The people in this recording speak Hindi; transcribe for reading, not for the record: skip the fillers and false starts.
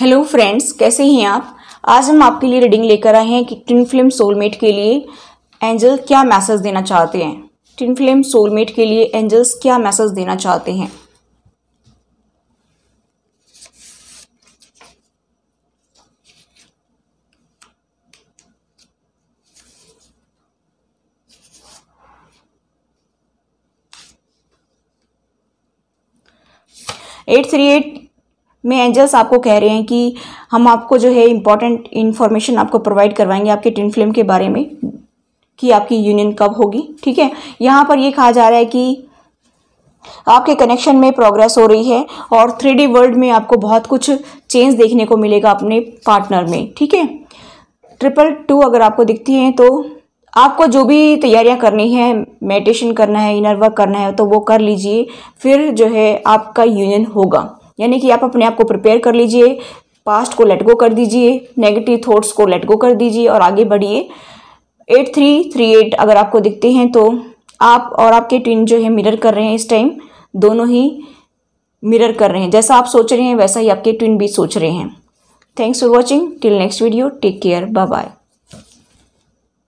हेलो फ्रेंड्स, कैसे हैं आप। आज हम आपके लिए रीडिंग लेकर आए हैं कि ट्विन फ्लेम सोलमेट के लिए एंजल क्या मैसेज देना चाहते हैं। ट्विन फ्लेम सोलमेट के लिए एंजल्स क्या मैसेज देना चाहते हैं। एट थ्री एट में एंजल्स आपको कह रहे हैं कि हम आपको जो है इम्पॉर्टेंट इन्फॉर्मेशन आपको प्रोवाइड करवाएंगे आपके ट्विन फ्लेम के बारे में कि आपकी यूनियन कब होगी। ठीक है, यहाँ पर ये कहा जा रहा है कि आपके कनेक्शन में प्रोग्रेस हो रही है और 3D वर्ल्ड में आपको बहुत कुछ चेंज देखने को मिलेगा अपने पार्टनर में। ठीक है, 222 अगर आपको दिखती हैं तो आपको जो भी तैयारियां करनी है, मेडिटेशन करना है, इनर वर्क करना है तो वो कर लीजिए, फिर जो है आपका यूनियन होगा। यानी कि आप अपने आप को प्रिपेयर कर लीजिए, पास्ट को लेट गो कर दीजिए, नेगेटिव थॉट्स को लेट गो कर दीजिए और आगे बढ़िए। 8338 अगर आपको दिखते हैं तो आप और आपके ट्विन जो है मिरर कर रहे हैं, इस टाइम दोनों ही मिरर कर रहे हैं। जैसा आप सोच रहे हैं वैसा ही आपके ट्विन भी सोच रहे हैं। Thanks for watching, till next video, take care, bye bye.